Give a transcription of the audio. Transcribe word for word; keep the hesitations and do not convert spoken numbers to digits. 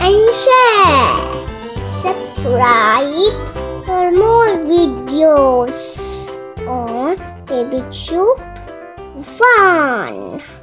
and share. Subscribe for more videos on BabyTube Fun.